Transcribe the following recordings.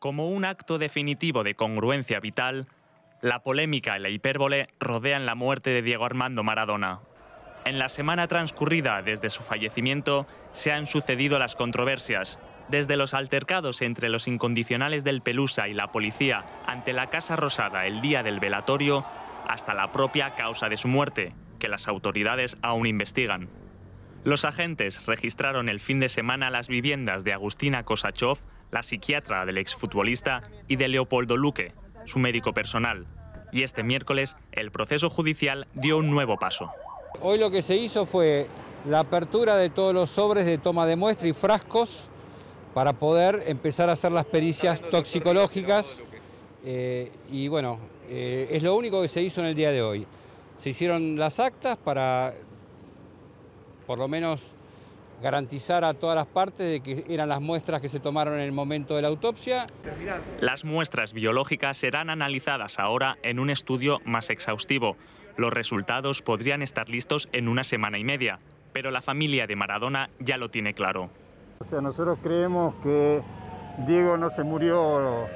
Como un acto definitivo de congruencia vital, la polémica y la hipérbole rodean la muerte de Diego Armando Maradona. En la semana transcurrida desde su fallecimiento se han sucedido las controversias, desde los altercados entre los incondicionales del Pelusa y la policía ante la Casa Rosada el día del velatorio, hasta la propia causa de su muerte, que las autoridades aún investigan. Los agentes registraron el fin de semana las viviendas de Agustina Kosachov, la psiquiatra del exfutbolista, y de Leopoldo Luque, su médico personal. Y este miércoles el proceso judicial dio un nuevo paso. Hoy lo que se hizo fue la apertura de todos los sobres de toma de muestra y frascos para poder empezar a hacer las pericias toxicológicas y bueno, es lo único que se hizo en el día de hoy. Se hicieron las actas para por lo menos garantizar a todas las partes de que eran las muestras que se tomaron en el momento de la autopsia. Las muestras biológicas serán analizadas ahora en un estudio más exhaustivo. Los resultados podrían estar listos en una semana y media, pero la familia de Maradona ya lo tiene claro. O sea, nosotros creemos que Diego no se murió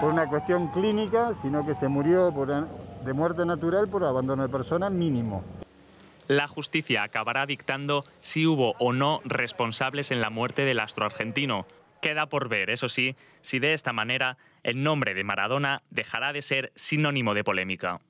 por una cuestión clínica, sino que se murió de muerte natural por abandono de persona mínimo. La justicia acabará dictando si hubo o no responsables en la muerte del astro argentino. Queda por ver, eso sí, si de esta manera el nombre de Maradona dejará de ser sinónimo de polémica.